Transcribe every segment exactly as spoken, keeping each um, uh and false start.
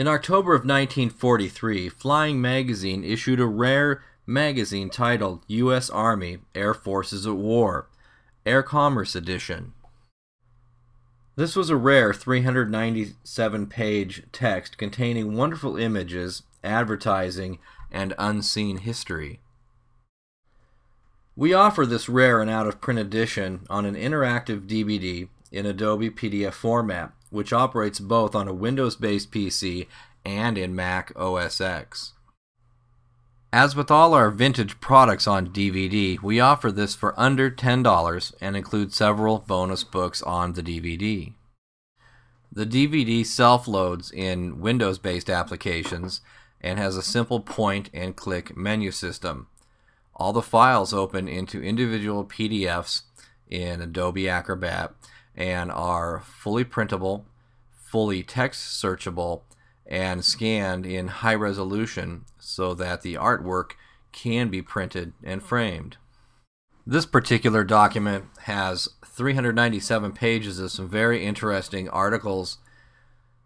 In October of nineteen forty-three, Flying Magazine issued a rare magazine titled U S Army Air Forces at War, Air Commerce Edition. This was a rare three hundred ninety-seven page text containing wonderful images, advertising, and unseen history. We offer this rare and out-of-print edition on an interactive D V D in Adobe P D F format, which operates both on a Windows-based P C and in Mac O S X. As with all our vintage products on D V D, we offer this for under ten dollars and include several bonus books on the D V D. The D V D self-loads in Windows-based applications and has a simple point-and-click menu system. All the files open into individual P D Fs in Adobe Acrobat and are fully printable, fully text searchable, and scanned in high resolution so that the artwork can be printed and framed. This particular document has three hundred ninety-seven pages of some very interesting articles,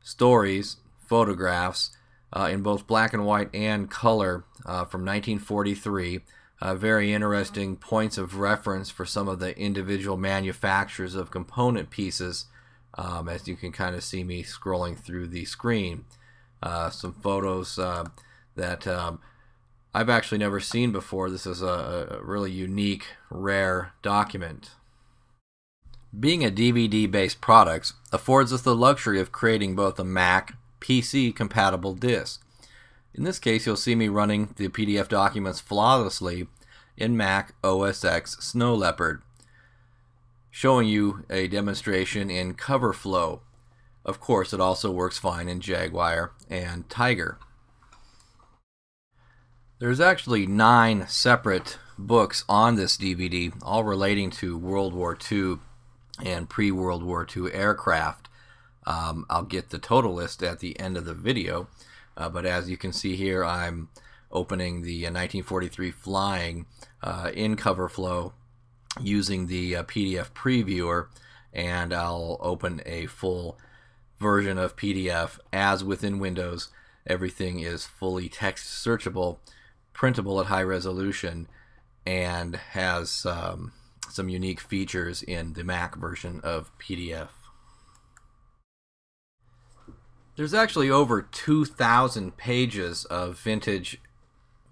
stories, photographs uh, in both black and white and color uh, from nineteen forty-three. Uh, very interesting points of reference for some of the individual manufacturers of component pieces, um, as you can kind of see me scrolling through the screen. Uh, some photos uh, that um, I've actually never seen before. This is a, a really unique, rare document. Being a D V D-based product affords us the luxury of creating both a Mac P C-compatible disk. In this case, you'll see me running the P D F documents flawlessly in Mac O S X Snow Leopard, showing you a demonstration in Cover Flow. Of course, it also works fine in Jaguar and Tiger. There's actually nine separate books on this D V D, all relating to World War Two and pre-World War Two aircraft. Um, I'll get the total list at the end of the video, uh, but as you can see here, I'm opening the nineteen forty-three Flying uh, in Cover Flow using the uh, P D F Previewer, and I'll open a full version of P D F. As within Windows, everything is fully text searchable, printable at high resolution, and has um, some unique features in the Mac version of P D F. There's actually over two thousand pages of vintage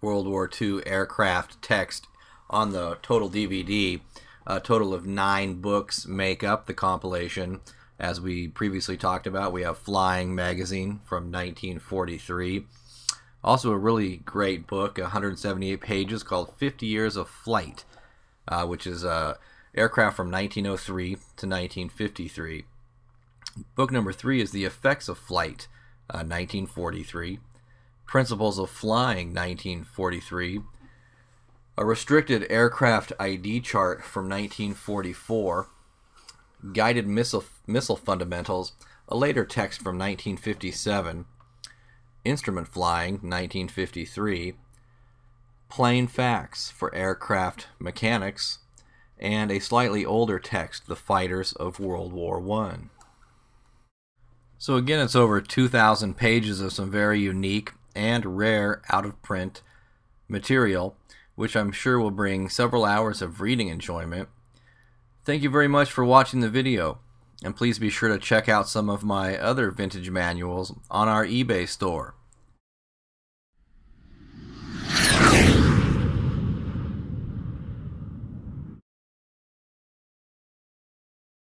World War Two aircraft text on the total D V D. A total of nine books make up the compilation. As we previously talked about, we have Flying Magazine from nineteen forty-three. Also a really great book, one hundred seventy-eight pages, called fifty Years of Flight, uh, which is uh, aircraft from nineteen oh three to nineteen fifty-three. Book number three is The Effects of Flight, uh, nineteen forty-three. Principles of Flying, nineteen forty-three. A Restricted Aircraft I D Chart from nineteen forty-four. Guided Missile Missile Fundamentals, a later text from nineteen fifty-seven, Instrument Flying, nineteen fifty-three, Plain Facts for Aircraft Mechanics, and a slightly older text, The Fighters of World War One. So again, it's over two thousand pages of some very unique and rare out-of-print material, which I'm sure will bring several hours of reading enjoyment. Thank you very much for watching the video, and please be sure to check out some of my other vintage manuals on our eBay store.